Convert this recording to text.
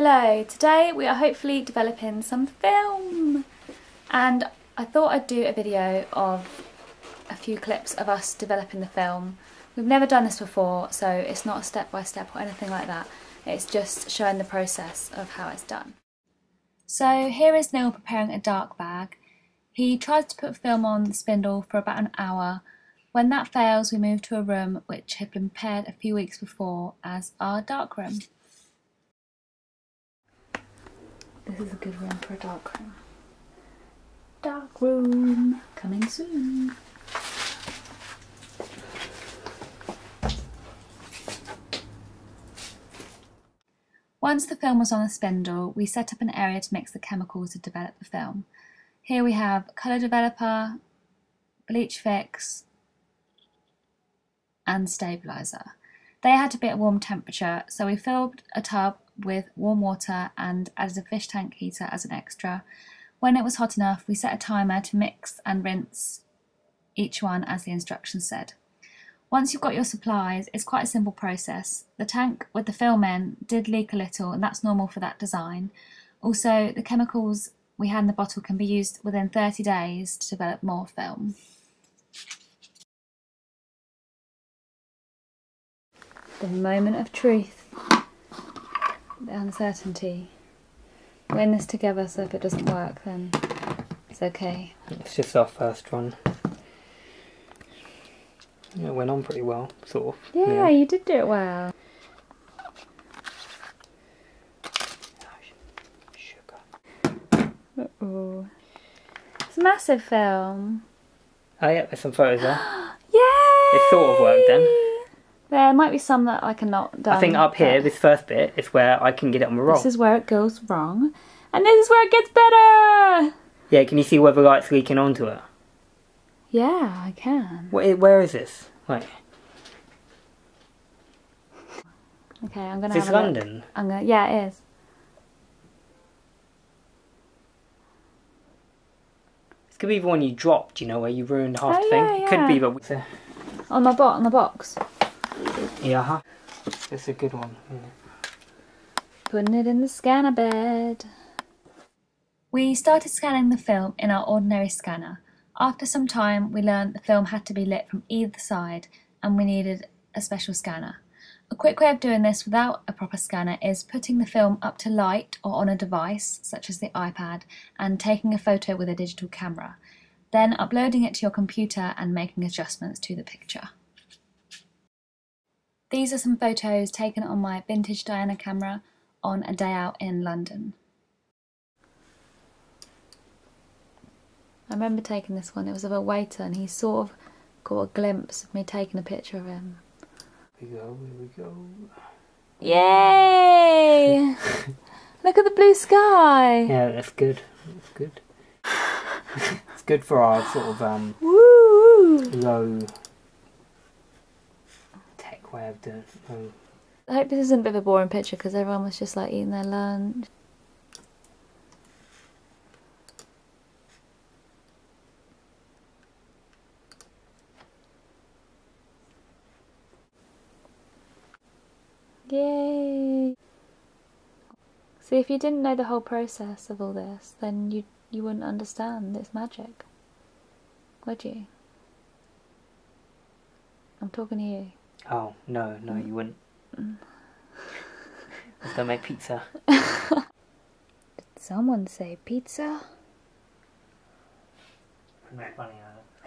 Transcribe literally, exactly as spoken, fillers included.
Hello, today we are hopefully developing some film, and I thought I'd do a video of a few clips of us developing the film. We've never done this before, so it's not step by step or anything like that, it's just showing the process of how it's done. So here is Neil preparing a dark bag. He tries to put film on the spindle for about an hour. When that fails, we move to a room which had been prepared a few weeks before as our dark room. This is a good room for a dark room. Dark room, coming soon. Once the film was on the spindle, we set up an area to mix the chemicals to develop the film. Here we have colour developer, bleach fix, and stabiliser. They had to be at warm temperature, so we filled a tub with warm water and added a fish tank heater as an extra. When it was hot enough, we set a timer to mix and rinse each one as the instructions said. Once you've got your supplies, it's quite a simple process. The tank with the film in did leak a little, and that's normal for that design. Also, the chemicals we had in the bottle can be used within thirty days to develop more film. The moment of truth. The uncertainty. We're in this together, so if it doesn't work, then it's okay. This is our first one. Yeah, it went on pretty well, sort of. Yeah, yeah. You did do it well. Sugar. Uh-oh. It's a massive film. Oh yeah, there's some photos there. Yay! It sort of worked then. There might be some that I cannot do. I think up here, this first bit, is where I can get it on the roll. This is where it goes wrong. And this is where it gets better! Yeah, can you see where the light's leaking onto it? Yeah, I can. Where, where is this? Wait. Okay, I'm going to have a look. Is this London? I'm gonna, yeah, it is. This could be the one you dropped, you know, where you ruined half oh, the thing. Yeah, yeah. Could be, but... On my bot, on the box. Yeah, uh-huh. It's a good one. Yeah. Putting it in the scanner bed. We started scanning the film in our ordinary scanner. After some time, we learned the film had to be lit from either side and we needed a special scanner. A quick way of doing this without a proper scanner is putting the film up to light or on a device, such as the iPad, and taking a photo with a digital camera. Then uploading it to your computer and making adjustments to the picture. These are some photos taken on my vintage Diana camera on a day out in London. I remember taking this one, it was of a waiter and he sort of got a glimpse of me taking a picture of him. Here we go, here we go. Yay! Look at the blue sky! Yeah, that's good, that's good. It's good for our sort of um, Woo! low... way of doing it. Um, I hope this isn't a bit of a boring picture because everyone was just like eating their lunch. Yay! See, if you didn't know the whole process of all this, then you you wouldn't understand its magic, would you? I'm talking to you. Oh, no, no, you wouldn't. Let's go make pizza. Did someone say pizza? Make money out of it.